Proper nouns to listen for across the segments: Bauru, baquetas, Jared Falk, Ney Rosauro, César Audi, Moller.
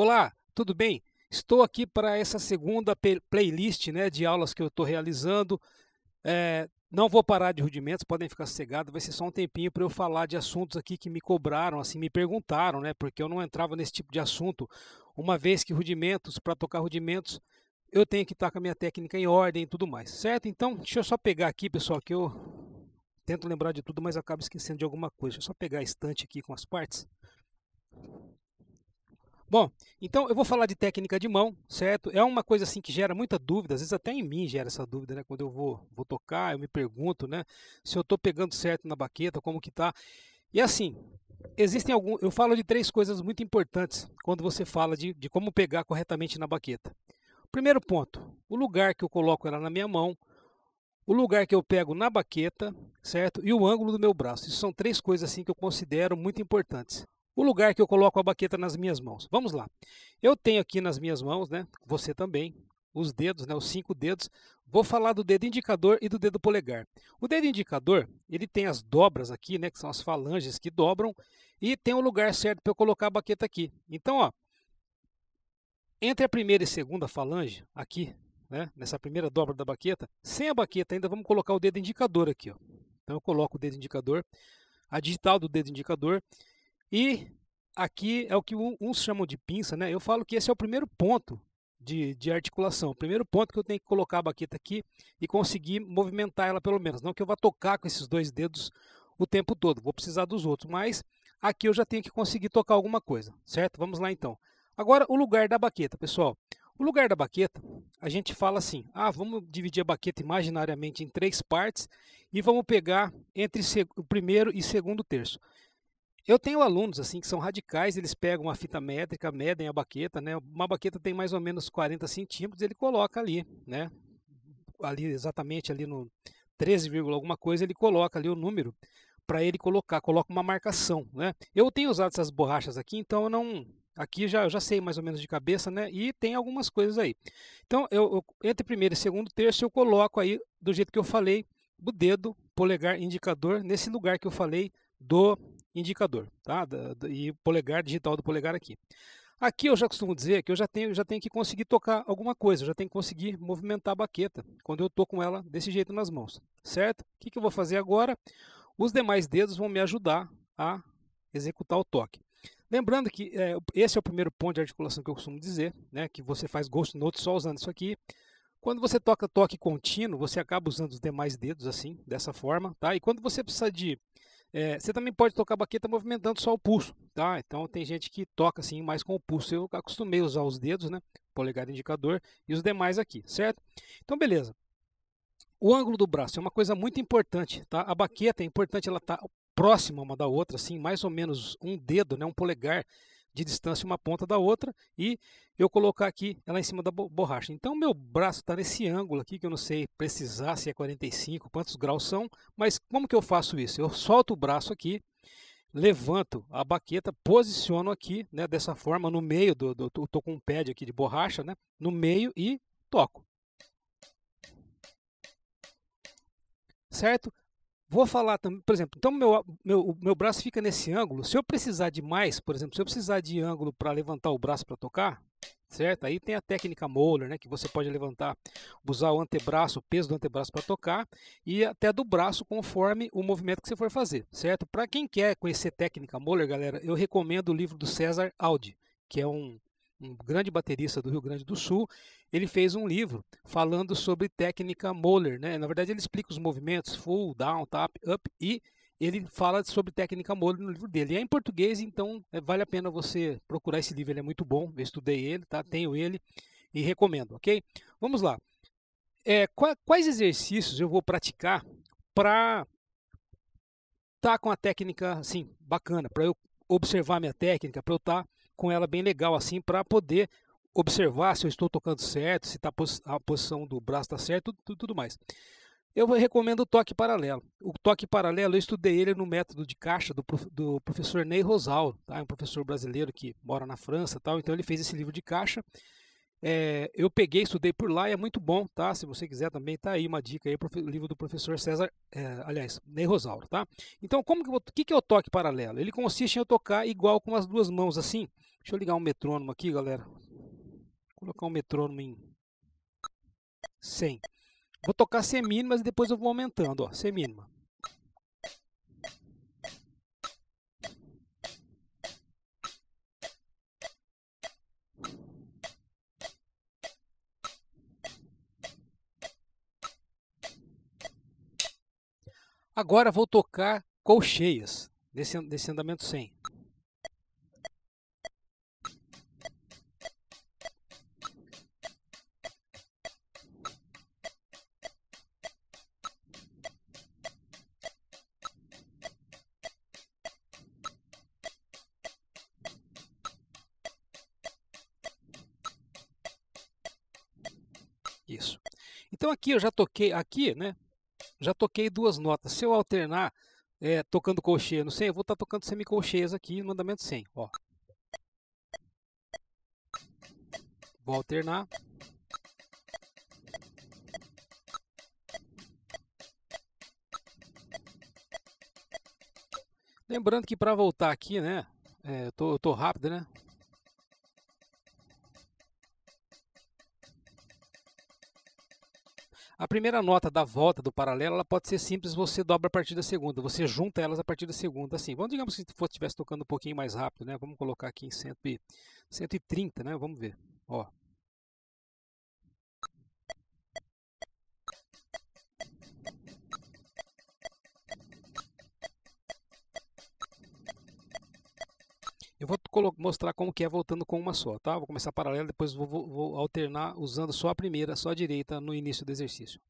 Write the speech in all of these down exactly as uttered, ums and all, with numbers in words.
Olá, tudo bem? Estou aqui para essa segunda playlist, né, de aulas que eu estou realizando. É, não vou parar de rudimentos, podem ficar sossegados, vai ser só um tempinho para eu falar de assuntos aqui que me cobraram, assim, me perguntaram, né, porque eu não entrava nesse tipo de assunto, uma vez que rudimentos, para tocar rudimentos, eu tenho que estar com a minha técnica em ordem e tudo mais, certo? Então, deixa eu só pegar aqui, pessoal, que eu tento lembrar de tudo, mas acabo esquecendo de alguma coisa. Deixa eu só pegar a estante aqui com as partes. Bom, então eu vou falar de técnica de mão, certo? É uma coisa assim que gera muita dúvida, às vezes até em mim gera essa dúvida, né? Quando eu vou, vou tocar, eu me pergunto, né? Se eu estou pegando certo na baqueta, como que tá? E assim, existem algum, eu falo de três coisas muito importantes quando você fala de, de como pegar corretamente na baqueta. Primeiro ponto, o lugar que eu coloco ela na minha mão, o lugar que eu pego na baqueta, certo? E o ângulo do meu braço. Isso são três coisas assim que eu considero muito importantes. O lugar que eu coloco a baqueta nas minhas mãos. Vamos lá. Eu tenho aqui nas minhas mãos, né? Você também, os dedos, né? Os cinco dedos. Vou falar do dedo indicador e do dedo polegar. O dedo indicador, ele tem as dobras aqui, né? Que são as falanges que dobram. E tem o lugar certo para eu colocar a baqueta aqui. Então, ó, entre a primeira e segunda falange, aqui, né? Nessa primeira dobra da baqueta, sem a baqueta ainda, vamos colocar o dedo indicador aqui, ó. Então, eu coloco o dedo indicador, a digital do dedo indicador. E aqui é o que uns chamam de pinça, né? Eu falo que esse é o primeiro ponto de, de articulação. O primeiro ponto que eu tenho que colocar a baqueta aqui e conseguir movimentar ela pelo menos. Não que eu vá tocar com esses dois dedos o tempo todo, vou precisar dos outros. Mas aqui eu já tenho que conseguir tocar alguma coisa, certo? Vamos lá então. Agora o lugar da baqueta, pessoal. O lugar da baqueta, a gente fala assim, ah, vamos dividir a baqueta imaginariamente em três partes e vamos pegar entre o primeiro e segundo terço. Eu tenho alunos assim que são radicais, eles pegam uma fita métrica, medem a baqueta, né? Uma baqueta tem mais ou menos quarenta centímetros, ele coloca ali, né? Ali exatamente ali no treze, alguma coisa, ele coloca ali o número para ele colocar, coloca uma marcação, né? Eu tenho usado essas borrachas aqui, então eu não, aqui já eu já sei mais ou menos de cabeça, né? E tem algumas coisas aí. Então eu, eu entre primeiro e segundo terço eu coloco aí do jeito que eu falei, o dedo polegar indicador nesse lugar que eu falei do indicador, tá? E polegar digital do polegar aqui. Aqui eu já costumo dizer que eu já tenho, já tenho que conseguir tocar alguma coisa, eu já tenho que conseguir movimentar a baqueta quando eu estou com ela desse jeito nas mãos, certo? O que, que eu vou fazer agora? Os demais dedos vão me ajudar a executar o toque. Lembrando que é, esse é o primeiro ponto de articulação que eu costumo dizer, né? Que você faz ghost note só usando isso aqui. Quando você toca toque contínuo, você acaba usando os demais dedos assim, dessa forma, tá? E quando você precisa de É, você também pode tocar a baqueta movimentando só o pulso, tá? Então tem gente que toca assim mais com o pulso. Eu acostumei a usar os dedos, né? Polegar, indicador e os demais aqui, certo? Então beleza. O ângulo do braço é uma coisa muito importante, tá? A baqueta é importante, ela tá próxima uma da outra, assim, mais ou menos um dedo, né? Um polegar de distância uma ponta da outra e eu colocar aqui ela em cima da borracha. Então meu braço está nesse ângulo aqui que eu não sei precisar se é quarenta e cinco, quantos graus são, mas como que eu faço isso? Eu solto o braço aqui, levanto a baqueta, posiciono aqui, né, dessa forma no meio do, do eu tô com um pad aqui de borracha, né, no meio e toco. Certo? Vou falar também, por exemplo, então meu, meu, meu braço fica nesse ângulo. Se eu precisar de mais, por exemplo, se eu precisar de ângulo para levantar o braço para tocar, certo? Aí tem a técnica Moller, né? Que você pode levantar, usar o antebraço, o peso do antebraço para tocar e até do braço conforme o movimento que você for fazer, certo? Para quem quer conhecer técnica Moller, galera, eu recomendo o livro do César Audi, que é um, um grande baterista do Rio Grande do Sul. Ele fez um livro falando sobre técnica Moller, né? Na verdade, ele explica os movimentos full, down, tap, up e ele fala sobre técnica Moller no livro dele. E é em português, então é, vale a pena você procurar esse livro, ele é muito bom. Eu estudei ele, tá? Tenho ele e recomendo, ok? Vamos lá. É, qual, quais exercícios eu vou praticar para estar com a técnica assim, bacana, para eu observar minha técnica, para eu estar com ela bem legal assim, para poder observar se eu estou tocando certo, se tá a posição do braço está certa, tudo, tudo mais. Eu recomendo o toque paralelo. O toque paralelo, eu estudei ele no método de caixa do, do professor Ney Rosauro, tá? É um professor brasileiro que mora na França, tal. Então ele fez esse livro de caixa. É, eu peguei, estudei por lá e é muito bom, tá? Se você quiser também, tá aí uma dica aí, o livro do professor César, é, aliás, Ney Rosauro, tá? Então, como que, que, que é o toque paralelo? Ele consiste em eu tocar igual com as duas mãos, assim, Deixa eu ligar um metrônomo aqui, galera. Vou colocar um metrônomo em cem. Vou tocar semínimas e depois eu vou aumentando, ó, semínima. Agora vou tocar colcheias desse, desse andamento cem. Isso. Então aqui eu já toquei aqui, né? Já toquei duas notas. Se eu alternar é, tocando colcheia no cem, eu vou estar tocando semicolcheias aqui no andamento cem. Ó. Vou alternar. Lembrando que para voltar aqui, né? É, eu tô, eu tô rápido, né? A primeira nota da volta do paralelo, ela pode ser simples, você dobra a partir da segunda, você junta elas a partir da segunda, assim. Vamos, digamos que se fosse estivesse tocando um pouquinho mais rápido, né? Vamos colocar aqui em cento e trinta, né? Vamos ver, ó. Eu vou mostrar como que é voltando com uma só, tá? Vou começar paralelo, depois vou, vou, vou alternar usando só a primeira, só a direita no início do exercício.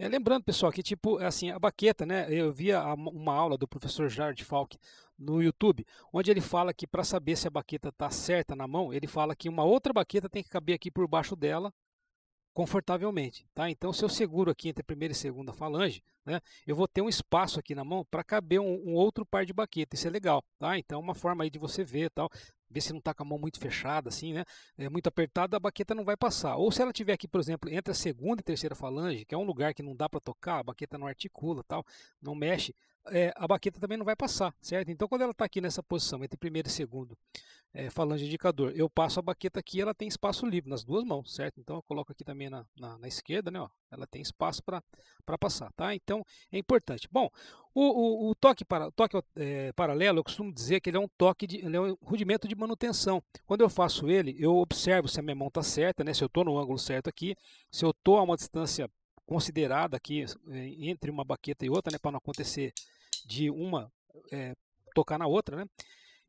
É, lembrando, pessoal, que tipo, assim, a baqueta, né? Eu via uma aula do professor Jared Falk no YouTube, onde ele fala que para saber se a baqueta está certa na mão, ele fala que uma outra baqueta tem que caber aqui por baixo dela, confortavelmente, tá? Então, se eu seguro aqui entre a primeira e a segunda falange, né? Eu vou ter um espaço aqui na mão para caber um, um outro par de baqueta, isso é legal, tá? Então, uma forma aí de você ver, tal, ver se não está com a mão muito fechada, assim, né? É muito apertada, a baqueta não vai passar. Ou se ela tiver aqui, por exemplo, entre a segunda e terceira falange, que é um lugar que não dá para tocar, a baqueta não articula, tal, não mexe, é, a baqueta também não vai passar, certo? Então, quando ela está aqui nessa posição, entre primeiro e segundo é, falange indicador, eu passo a baqueta aqui, ela tem espaço livre nas duas mãos, certo? Então, eu coloco aqui também na, na, na esquerda, né? Ó, ela tem espaço para passar, tá? Então, é importante. Bom, o, o, o toque, para, toque é, paralelo, eu costumo dizer que ele é um toque, de, ele é um rudimento de manutenção. Quando eu faço ele, eu observo se a minha mão está certa, né? Se eu estou no ângulo certo aqui, se eu estou a uma distância considerada aqui entre uma baqueta e outra, né? Para não acontecer de uma é, tocar na outra, né?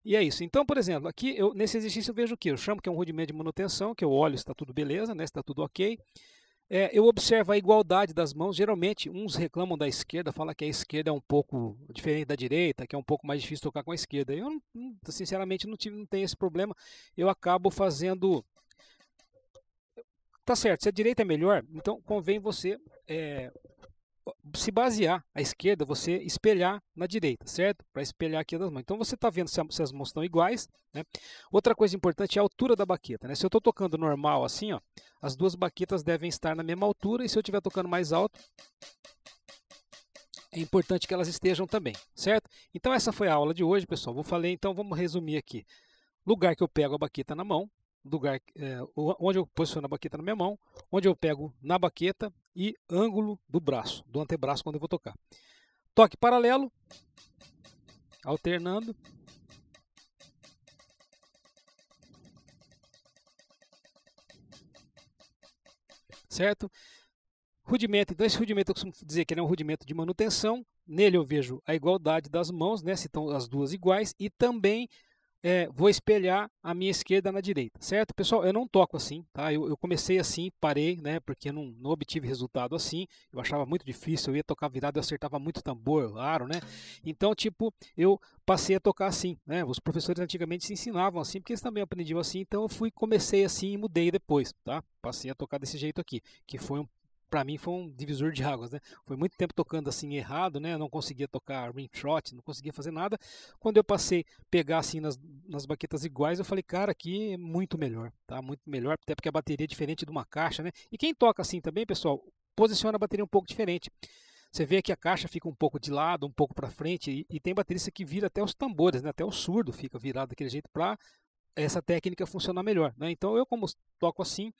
E é isso. Então, por exemplo, aqui eu, nesse exercício eu vejo o que? Eu chamo que é um rudimento de manutenção, que eu olho se está tudo beleza, né? Se está tudo ok. É, eu observo a igualdade das mãos. Geralmente, uns reclamam da esquerda, falam que a esquerda é um pouco diferente da direita, que é um pouco mais difícil tocar com a esquerda. Eu, sinceramente, não, tive, não tenho esse problema. Eu acabo fazendo... Tá certo, se a direita é melhor, então convém você é, se basear à esquerda, você espelhar na direita, certo? Para espelhar aqui das mãos. Então, você está vendo se, a, se as mãos estão iguais, né? Outra coisa importante é a altura da baqueta, né? Se eu estou tocando normal assim, ó, as duas baquetas devem estar na mesma altura, e se eu estiver tocando mais alto, é importante que elas estejam também, certo? Então, essa foi a aula de hoje, pessoal. Vou falar, então, vamos resumir aqui. Lugar que eu pego a baqueta na mão, lugar é, onde eu posiciono a baqueta na minha mão, onde eu pego na baqueta e ângulo do braço, do antebraço quando eu vou tocar. Toque paralelo, alternando. Certo? Rudimento, então esse rudimento eu costumo dizer que ele é um rudimento de manutenção. Nele eu vejo a igualdade das mãos, né? Se estão as duas iguais, e também... É, vou espelhar a minha esquerda na direita, certo? Pessoal, eu não toco assim, tá? Eu, eu comecei assim, parei, né? Porque não, não obtive resultado assim. Eu achava muito difícil, eu ia tocar virado, eu acertava muito tambor, aro, né? Então, tipo, eu passei a tocar assim, né? Os professores antigamente se ensinavam assim, porque eles também aprendiam assim. Então, eu fui, comecei assim e mudei depois, tá? Passei a tocar desse jeito aqui, que foi um para mim foi um divisor de águas, né? Foi muito tempo tocando assim errado, né? Eu não conseguia tocar rim trot, não conseguia fazer nada. Quando eu passei a pegar assim nas, nas baquetas iguais, eu falei, cara, aqui é muito melhor, tá? Muito melhor, até porque a bateria é diferente de uma caixa, né? E quem toca assim também, pessoal, posiciona a bateria um pouco diferente. Você vê que a caixa fica um pouco de lado, um pouco para frente, e, e tem baterista que vira até os tambores, né? Até o surdo fica virado daquele jeito para essa técnica funcionar melhor, né? Então eu, como toco assim,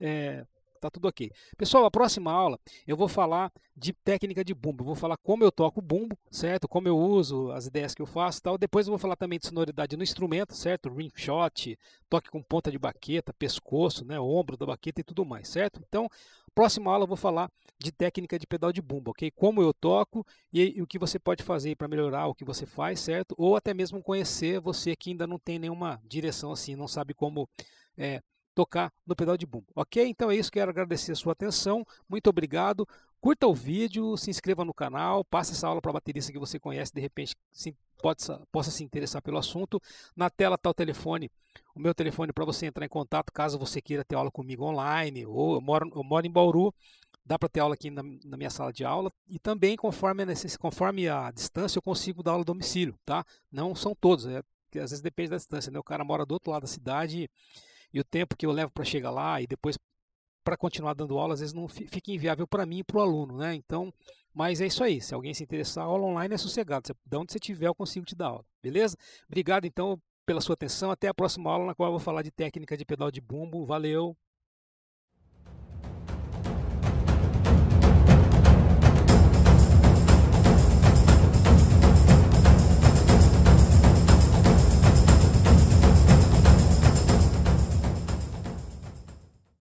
é, tá tudo ok. Pessoal, a próxima aula eu vou falar de técnica de bumbo, eu vou falar como eu toco o bumbo, certo? Como eu uso, as ideias que eu faço e tal. Depois eu vou falar também de sonoridade no instrumento, certo? Rim shot, toque com ponta de baqueta, pescoço, né? Ombro da baqueta e tudo mais, certo? Então, próxima aula eu vou falar de técnica de pedal de bumbo, ok? Como eu toco e, e o que você pode fazer para melhorar o que você faz, certo? Ou até mesmo conhecer você que ainda não tem nenhuma direção assim, não sabe como é, tocar no pedal de bumbo, ok? Então é isso, quero agradecer a sua atenção, muito obrigado, curta o vídeo, se inscreva no canal, passe essa aula para a baterista que você conhece, de repente se, pode, possa se interessar pelo assunto. Na tela está o telefone, o meu telefone para você entrar em contato, caso você queira ter aula comigo online, ou eu moro, eu moro em Bauru, dá para ter aula aqui na, na minha sala de aula, e também conforme a, conforme a distância eu consigo dar aula a domicílio, tá? Não são todos, é, às vezes depende da distância, né? O cara mora do outro lado da cidade, e o tempo que eu levo para chegar lá e depois para continuar dando aula, às vezes não fica inviável para mim e para o aluno, né? Então, mas é isso aí. Se alguém se interessar, a aula online é sossegada. De onde você estiver, eu consigo te dar aula. Beleza? Obrigado, então, pela sua atenção. Até a próxima aula, na qual eu vou falar de técnica de pedal de bumbo. Valeu!